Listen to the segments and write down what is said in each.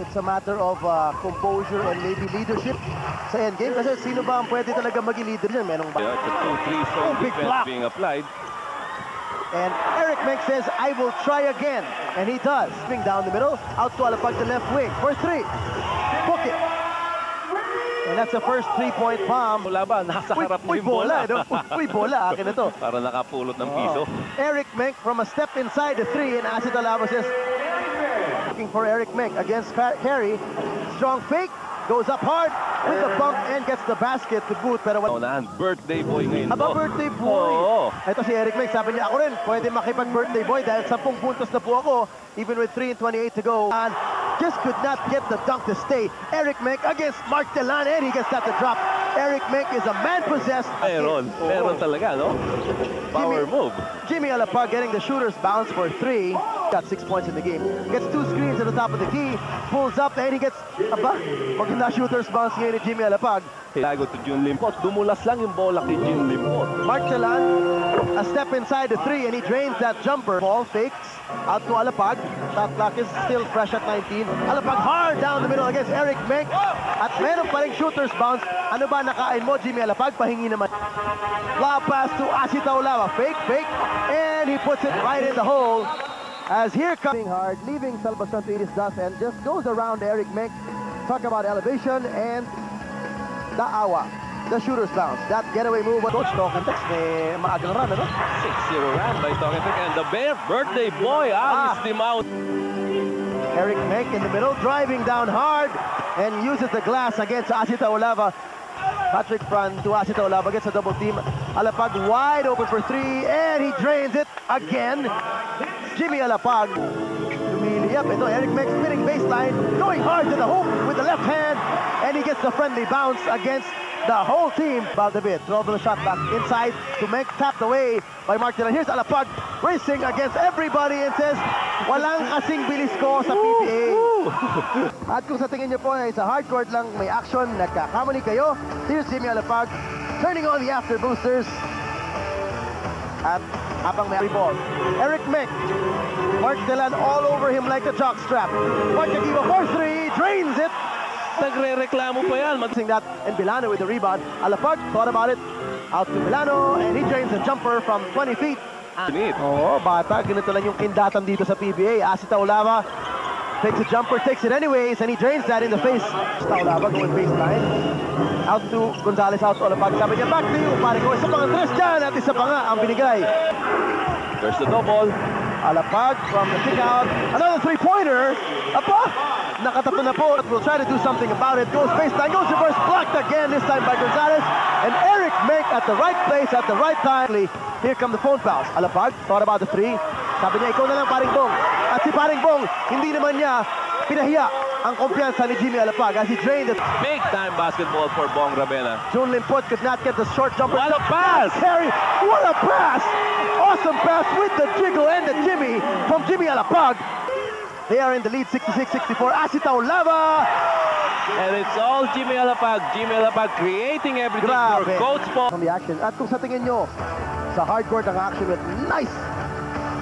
it's a matter of composure and maybe leadership sa endgame. Kasi sino ba ang pwede talaga maging leader dyan? Merong ba? Yeah, the 2-3 defense being applied. And Eric Meng says, I will try again. And he does. Swing down the middle, out to Alapag, the left wing for three. Book it. And that's the first three-point bomb. Wala ba? Nasa harap mo yung bola. Uy, bola. Akin na to. Para nakapulot ng piso. Eric Meng from a step inside the three. And Asset Alava says, looking for Eric Meng against Carey. Strong fake. Goes up hard with the bump and gets the basket to boot. Pero birthday boy ngayon. Aba, birthday boy. Oh, oh. Ito si Eric Meng. Sabi niya, ako rin, pwede makipag-birthday boy dahil 10 puntos na po ako, even with 3:28 to go. And just could not get the dunk to stay. Eric Meng against Mark Telan, and he gets that to drop. Eric Meng is a man-possessed. Meron talaga, no? Power move. Jimmy Alapag getting the shooter's bounce for three. Got 6 points in the game. Gets two screens at the top of the key. Pulls up and he gets maganda shooter's bounce ngayon ni Jimmy Alapag. Lago to Jun Limpot. Dumulas lang yung bola kay Jun Limpot. Mark Telan, a step inside the three and he drains that jumper. Ball fakes out to Alapag. Shot clock is still fresh at 19. Alapag hard down the middle against Eric Meng. At meron pa rin shooter's bounce. Ano ba nakain mo, Jimmy Alapag? Pahingi naman. Lob pass to Asi Taulava. Fake, fake. And he puts it right in the hole. As here coming hard, leaving Salvacion to eat his dust and just goes around Eric Meng. Talk about elevation and Daawa, the shooter's bounce. That getaway move. Coach Tokentex, may maagang run, ano? 6-0 run by Tokentex and the bear birthday boy, Alice Dimao. Eric Meng in the middle, driving down hard and uses the glass against Asita Olava. Patrick Fran to Asita Olava, gets a double team. Alapag wide open for three and he drains it again. Jimmy Alapag. Ito, Eric Meng spinning baseline, going hard to the hoop with the left hand, and he gets the friendly bounce against the whole team. Valdebit, trouble the shot back inside to Meng, tapped away by Mark Telan. Here's Alapag racing against everybody and says, walang kasing bilis ko sa PBA. At kung sa tingin niyo po ay sa hardcourt lang may action, nagkakamali kayo. Here's Jimmy Alapag turning on the after boosters. At habang may ball, Eric Meng, Mark Telan all over him like a jockstrap. Mark Aguiba for three, drains it. Nagre-reklamo pa yan. Maging that, and Milano with the rebound. Alapag thought about it, out to Milano, and he drains a jumper from 20 feet. Oo, bata, ganito lang yung kindatan dito sa PBA. Asi Taulava takes a jumper, takes it anyways, and he drains that in the face. Taulava going baseline. Out to Gonzalez, out to Alapag. Sabi niya, back to you, pare ko. Isa pang tres dyan, at isa pa nga ang binigay. There's the double. Alapag from the kick out. Another three-pointer. Apa? Nakatapo na po. We'll try to do something about it. Goes baseline, goes reverse, blocked again, this time by Gonzalez. And Eric Meng at the right place, at the right time. Here come the phone fouls. Alapag thought about the three. Sabi niya, ikaw na lang, paring Bong. At si paring Bong, hindi naman niya pinahiya ang kumpiyansa ni Jimmy Alapag as he drained it. Big time basketball for Bong Ravena. Jun Limpot could not get the short jumper. What a pass! Carey, what a pass! Awesome pass with the jiggle and the jimmy from Jimmy Alapag. They are in the lead, 66-64. Asita Olava! And it's all Jimmy Alapag. Jimmy Alapag creating everything. Grabe. For Coach Paul. From the action. At kung sa tingin nyo, sa hardcourt ang action with nice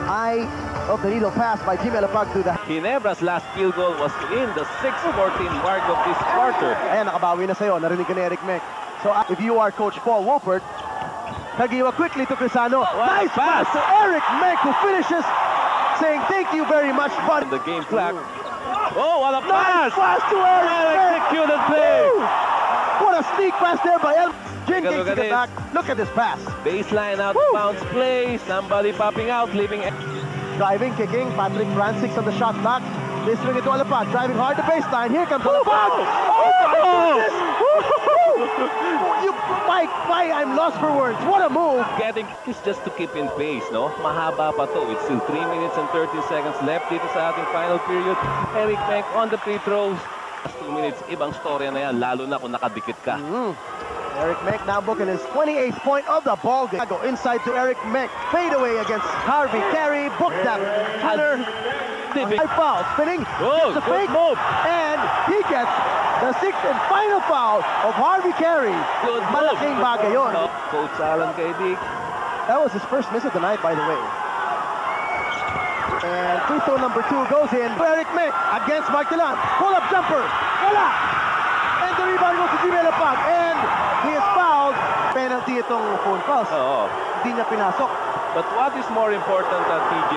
eye of the needle pass by Jimmy Alapag to the... Ginebra's last field goal was in the 6:14 mark of this quarter. Ayan, nakabawi na sa'yo. Narinig ka ni Eric Meng. So if you are Coach Paul Wolpert, Kagiwa quickly to Crisano. Nice pass to Eric Meng, who finishes saying thank you very much, buddy. The game clock. Oh, what a pass! Nice pass to Eric Meng. Executed play. What a sneak pass there by El... Jenkins to the back. Look at this pass. Baseline out of bounds play. Somebody popping out, leaving... Driving, kicking, Patrick Francic on the shot clock. This swing into Alapag, driving hard to baseline. Here comes Alapag. Oh, Mike, I'm lost for words. What a move. Getting is just to keep in pace, no? Mahaba pa to. It's still 3 minutes and 30 seconds left dito sa ating final period. Eric Meng on the free throws. Last 2 minutes, ibang storya na yan, lalo na kung nakadikit ka. Eric Meng now booking his 28th point of the ball game. Go inside to Eric Meng. Fade away against Harvey Carey. Booked that cutter. High foul. Spinning. Gets the fake. Move. And he gets the 6th and final foul of Harvey Carey. Good move. Malaking bagay yun. Coach Alan Kaidig. That was his first miss of the night, by the way. And free throw number 2 goes in. Eric May against Mike Dillon. Pull up jumper. Wala! And the rebound goes to Jimmy Lapag. And he is fouled. Penalty itong phone calls. Oo. Hindi niya pinasok. But what is more important than TJ?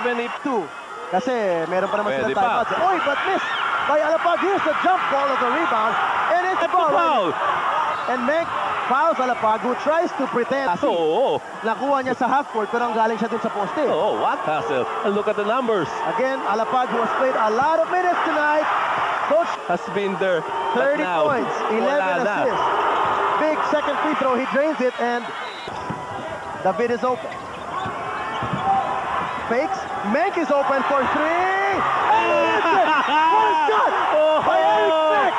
Even if two. Kasi meron pa naman sila timeouts. Oy, but miss by Lapag. Here's the jump ball of the rebound. And it's a foul. And Meg fouls Lapag, who tries to pretend. Oh, nakuha niya sa half court pero ang galing siya dun sa poste. Oh, what hassle. Look at the numbers. Again, Lapag, who has played a lot of minutes tonight. Coach has been there. 30 points, 11 assists. Big second free throw. He drains it and David is open. Fakes. Menk is open for three. And it's it. First shot by Eric Menk.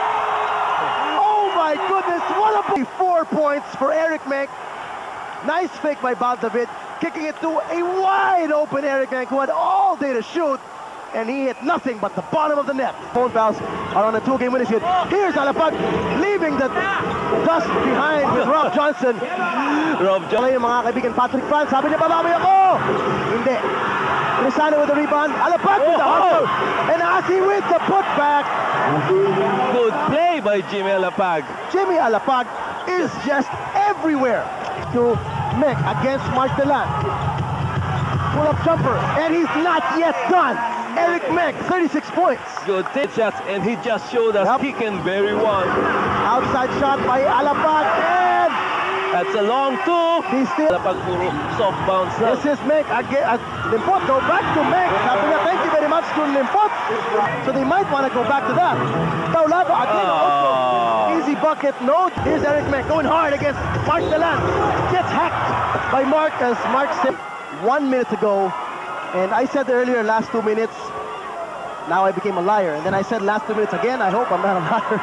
Oh my goodness, what a... 4 points for Eric Menk. Nice fake by Bob David, kicking it to a wide open Eric Menk, who had all day to shoot, and he hit nothing but the bottom of the net. Phone fouls are on a 2-game winning streak. Here's Lapag, leaving the dust behind with Rob Johnson. Rob Johnson. Mga kaibigan, Patrick Franz, sabi niya, babawi ako! Hindi. Crisano with the rebound. Lapag with the hustle. And Asi with the putback. Good play by Jimmy Lapag. Jimmy Lapag is just everywhere. To Menk against Mark Dillon. Pull-up jumper. And he's not yet done. Eric Menk, 36 points. Good shots, and he just showed us he can very well. Outside shot by Lapag, and that's a long two. He's still Lapag, puro soft bounce. This is Menk again. Limpot, go back to Menk. Thank you very much to Limpot. So they might want to go back to that. Taulava again. Easy bucket. No, here's Eric Menk going hard against Mark Dillon. Gets hacked by Mark, as Mark said 1 minute ago. And I said earlier, last 2 minutes, now I became a liar. And then I said last 2 minutes again, I hope I'm not a liar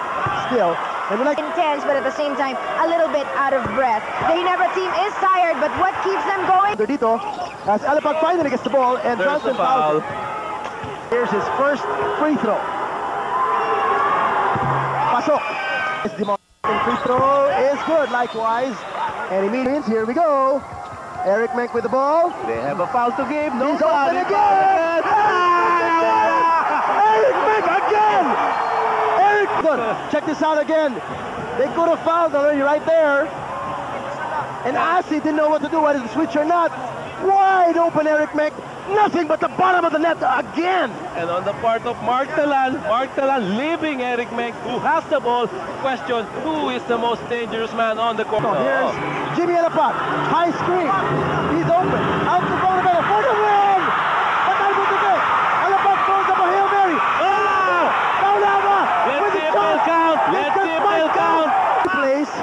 still. And when intense, but at the same time, a little bit out of breath. The Hinebra team is tired, but what keeps them going? Dito, as Lapag finally gets the ball, and Johnson fouls. Here's his first free throw. Pasok. Free throw is good, likewise. And it means, here we go. Eric Menk with the ball. They have a foul to give. No, he's open again. Eric Menk again. Eric, good. Check this out again. They could have fouled already right there. And Asi didn't know what to do, whether to switch or not. Wide open Eric Menk. Nothing but the bottom of the net again. And on the part of Mark Dillon, leaving Eric Menk, who has the ball. Question, who is the most dangerous man on the court? Here's Jimmy Lapag, high screen, he's open, out to Bonavena for the win! But I will debate, Lapag throws up a Hail Mary! Taulava with the count! Let him count! Place.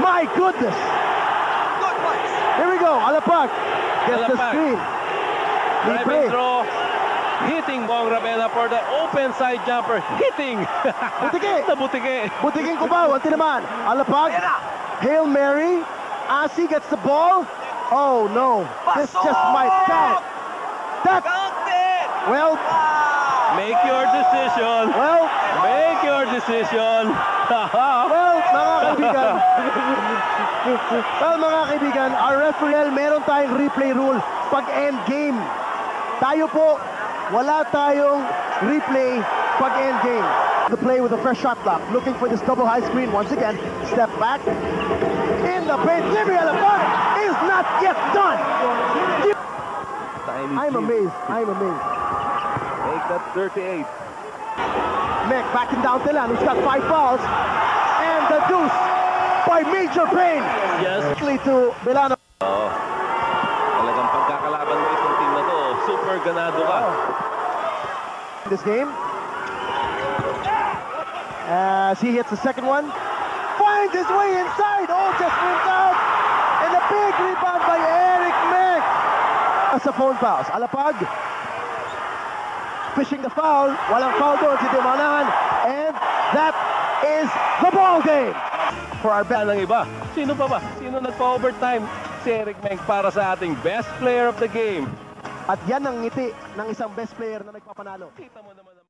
My goodness! Good points. Here we go, Lapag gets the screen. Driving throw, hitting Bonavena for the open side jumper, hitting! Butiking Cubao, unti naman, Lapag. Hail Mary, Asi gets the ball. Oh no, this just might count. That, well, make your decision. Well, make your decision. Well, mga kaibigan, our referee, meron tayong replay rule pag end game. Tayo po, wala tayong replay pag end game. The play with a fresh shot clock, looking for this double high screen once again. Step back in the paint. Jimmy Lapag is not yet done. I'm amazed. Make that 38. Menk backing down Dillon, who's got 5 fouls, and the deuce by Major Payne. Yes. To Milano. Talagang pagkakalaban mo itong team na to. Super ganado ka. This game. As he hits the second one, finds his way inside. Oh, just went out, and a big rebound by Eric Menk. That's a phone foul. Lapag fishing the foul. Walang foul doon si Dimanahan, and that is the ball game for our best. Iba. Sino pa ba? Sino nagpa-overtime? Si Eric Menk para sa ating best player of the game. At yan ang ngiti ng isang best player na nagpapanalo.